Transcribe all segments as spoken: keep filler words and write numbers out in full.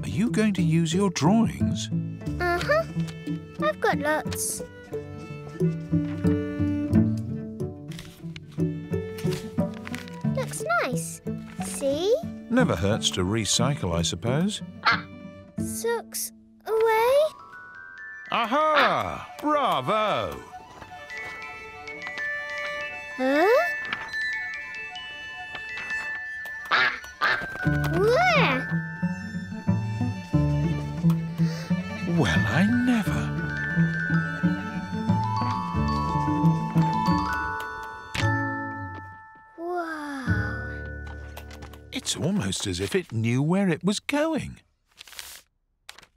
Are you going to use your drawings? Uh-huh. I've got lots. Looks nice. See? Never hurts to recycle, I suppose. Ah. Socks away? Aha! Ah. Bravo! Huh? Where? Well, I never. Wow. It's almost as if it knew where it was going.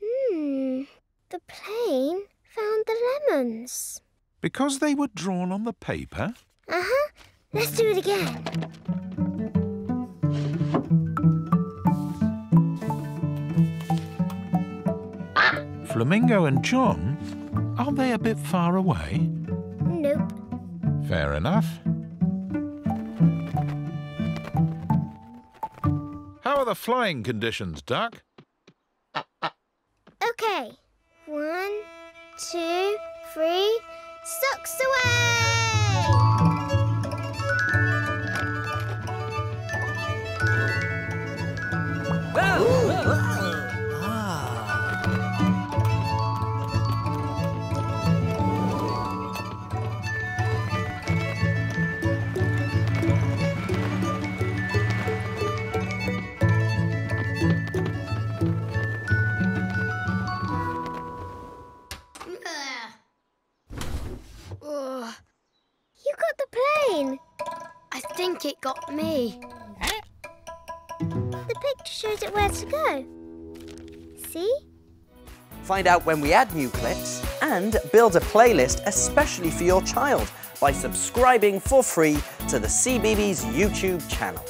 Hmm. The plane found the lemons. Because they were drawn on the paper? Uh-huh. Let's do it again. Flamingo and John, are they a bit far away? Nope. Fair enough. How are the flying conditions, Duck? OK. One, two, three, socks away! Whoa! It got me. The picture shows it where to go. See? Find out when we add new clips and build a playlist especially for your child by subscribing for free to the CBeebies YouTube channel.